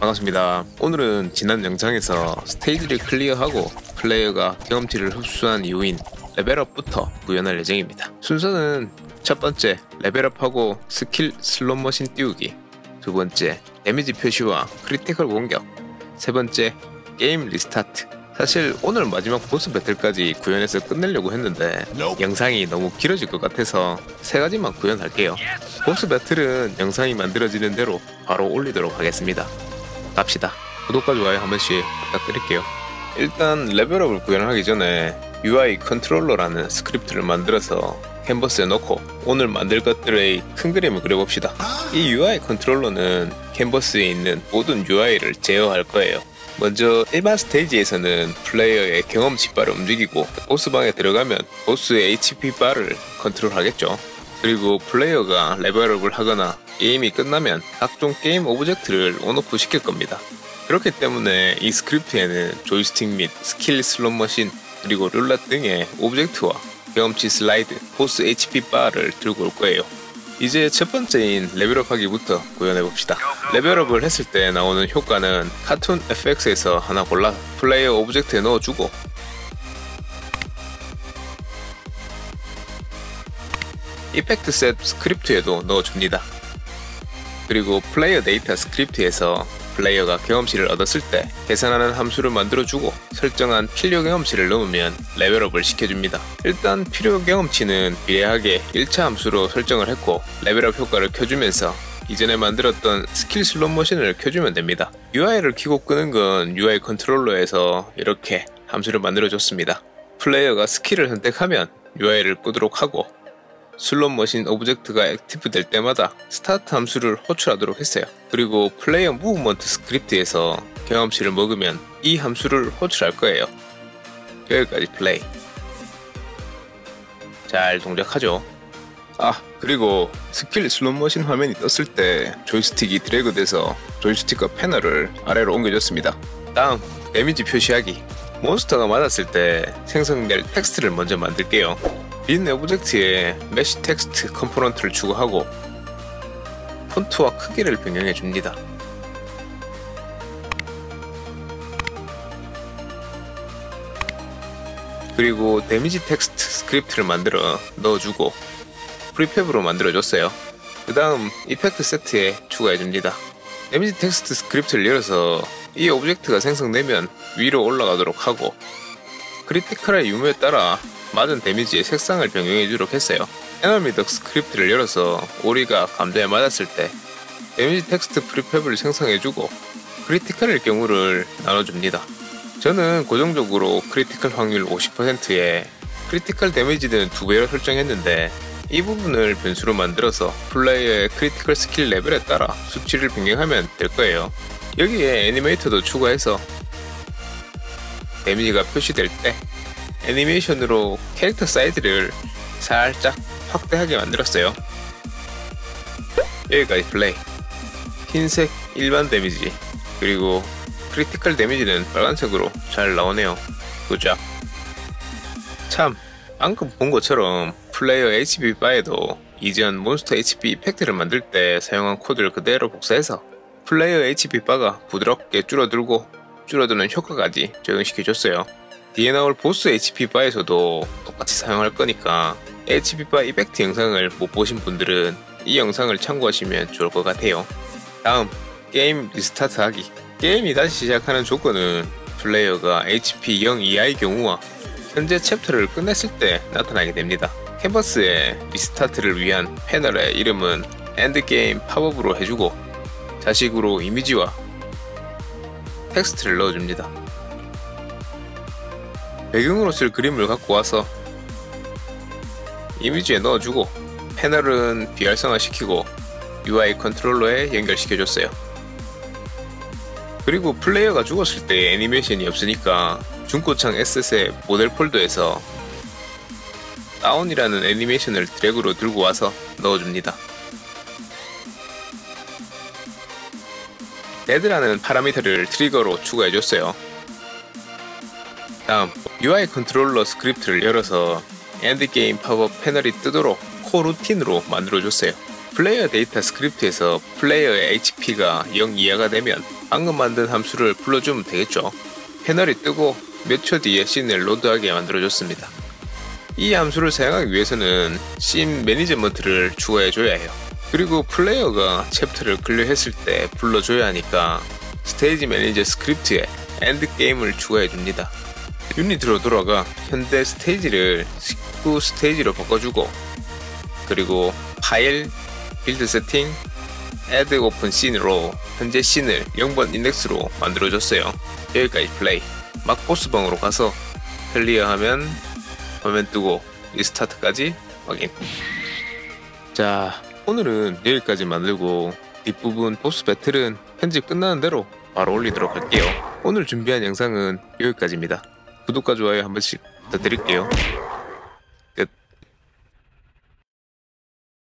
반갑습니다. 오늘은 지난 영상에서 스테이지를 클리어하고 플레이어가 경험치를 흡수한 이후인 레벨업부터 구현할 예정입니다. 순서는 첫 번째 레벨업하고 스킬 슬롯머신 띄우기, 두 번째 데미지 표시와 크리티컬 공격, 세 번째 게임 리스타트. 사실 오늘 마지막 보스 배틀까지 구현해서 끝내려고 했는데 영상이 너무 길어질 것 같아서 세 가지만 구현할게요. 보스 배틀은 영상이 만들어지는 대로 바로 올리도록 하겠습니다. 갑시다. 구독과 좋아요 한 번씩 부탁드릴게요. 일단 레벨업을 구현하기 전에 UI 컨트롤러라는 스크립트를 만들어서 캔버스에 넣고 오늘 만들 것들의 큰 그림을 그려봅시다. 이 UI 컨트롤러는 캔버스에 있는 모든 UI를 제어할 거예요. 먼저 일반 스테이지에서는 플레이어의 경험치 바를 움직이고 보스방에 들어가면 보스의 HP 바를 컨트롤하겠죠. 그리고 플레이어가 레벨업을 하거나 게임이 끝나면 각종 게임 오브젝트를 온오프 시킬 겁니다. 그렇기 때문에 이 스크립트에는 조이스틱 및 스킬 슬롯머신 그리고 룰라 등의 오브젝트와 경험치 슬라이드, 보스 HP 바를 들고 올 거예요. 이제 첫 번째인 레벨업하기부터 구현해봅시다. 레벨업을 했을 때 나오는 효과는 카툰 FX에서 하나 골라 플레이어 오브젝트에 넣어주고 이펙트셋 스크립트에도 넣어줍니다. 그리고 플레이어 데이터 스크립트에서 플레이어가 경험치를 얻었을 때 계산하는 함수를 만들어주고 설정한 필요 경험치를 넣으면 레벨업을 시켜줍니다. 일단 필요 경험치는 비례하게 1차 함수로 설정을 했고 레벨업 효과를 켜주면서 이전에 만들었던 스킬 슬롯머신을 켜주면 됩니다. UI를 켜고 끄는 건 UI 컨트롤러에서 이렇게 함수를 만들어줬습니다. 플레이어가 스킬을 선택하면 UI를 끄도록 하고 슬롯머신 오브젝트가 액티브 될 때마다 스타트 함수를 호출하도록 했어요. 그리고 플레이어 무브먼트 스크립트에서 경험치를 먹으면 이 함수를 호출할 거예요. 여기까지 플레이. 잘 동작하죠? 그리고 스킬 슬롯머신 화면이 떴을 때 조이스틱이 드래그 돼서 조이스틱과 패널을 아래로 옮겨줬습니다. 다음, 데미지 표시하기. 몬스터가 맞았을 때 생성될 텍스트를 먼저 만들게요. 빈 오브젝트에 메시 텍스트 컴포넌트를 추가하고 폰트와 크기를 변경해 줍니다. 그리고 데미지 텍스트 스크립트를 만들어 넣어주고 프리팹으로 만들어줬어요. 그 다음 이펙트 세트에 추가해 줍니다. 데미지 텍스트 스크립트를 열어서 이 오브젝트가 생성되면 위로 올라가도록 하고 크리티컬의 유무에 따라 맞은 데미지의 색상을 변경해주도록 했어요. EnemyDuck 스크립트를 열어서 오리가 감자에 맞았을 때 데미지 텍스트 프리팹을 생성해주고 크리티컬일 경우를 나눠줍니다. 저는 고정적으로 크리티컬 확률 50%에 크리티컬 데미지는 2배로 설정했는데 이 부분을 변수로 만들어서 플레이어의 크리티컬 스킬 레벨에 따라 수치를 변경하면 될 거예요. 여기에 애니메이터도 추가해서 데미지가 표시될 때 애니메이션으로 캐릭터 사이즈를 살짝 확대하게 만들었어요. 여기까지 플레이. 흰색 일반 데미지 그리고 크리티컬 데미지는 빨간색으로 잘 나오네요. 도작. 참, 방금 본 것처럼 플레이어 HP 바에도 이전 몬스터 HP 이펙트를 만들 때 사용한 코드를 그대로 복사해서 플레이어 HP 바가 부드럽게 줄어들고 줄어드는 효과까지 적용시켜줬어요. 뒤에 나올 보스 HP바에서도 똑같이 사용할 거니까 HP바 이펙트 영상을 못 보신 분들은 이 영상을 참고하시면 좋을 것 같아요. 다음, 게임 리스타트 하기. 게임이 다시 시작하는 조건은 플레이어가 HP 0 이하의 경우와 현재 챕터를 끝냈을 때 나타나게 됩니다. 캔버스에 리스타트를 위한 패널의 이름은 엔드게임 팝업으로 해주고 자식으로 이미지와 텍스트를 넣어줍니다. 배경으로 쓸 그림을 갖고 와서 이미지에 넣어주고 패널은 비활성화시키고 UI 컨트롤러에 연결시켜줬어요. 그리고 플레이어가 죽었을 때 애니메이션이 없으니까 중고창 에셋의 모델 폴더에서 다운이라는 애니메이션을 드래그로 들고 와서 넣어줍니다. 데드라는 파라미터를 트리거로 추가해줬어요. 다음, UI 컨트롤러 스크립트를 열어서 엔드게임 팝업 패널이 뜨도록 코루틴으로 만들어줬어요. 플레이어 데이터 스크립트에서 플레이어의 HP가 0 이하가 되면 방금 만든 함수를 불러주면 되겠죠. 패널이 뜨고 몇 초 뒤에 씬을 로드하게 만들어줬습니다. 이 함수를 사용하기 위해서는 씬 매니지먼트를 추가해줘야 해요. 그리고 플레이어가 챕터를 클리어했을 때 불러줘야 하니까 스테이지 매니저 스크립트에 엔드게임을 추가해줍니다. 유닛으로 돌아가 현대 스테이지를 19 스테이지로 바꿔주고, 그리고 파일, 빌드 세팅, add open 씬으로 현재 씬을 0번 인덱스로 만들어줬어요. 여기까지 플레이. 막 보스방으로 가서 클리어하면 화면 뜨고 리스타트까지 확인. 자, 오늘은 여기까지 만들고 뒷부분 보스 배틀은 편집 끝나는 대로 바로 올리도록 할게요. 오늘 준비한 영상은 여기까지입니다. 구독과 좋아요 한 번씩 부탁드릴게요.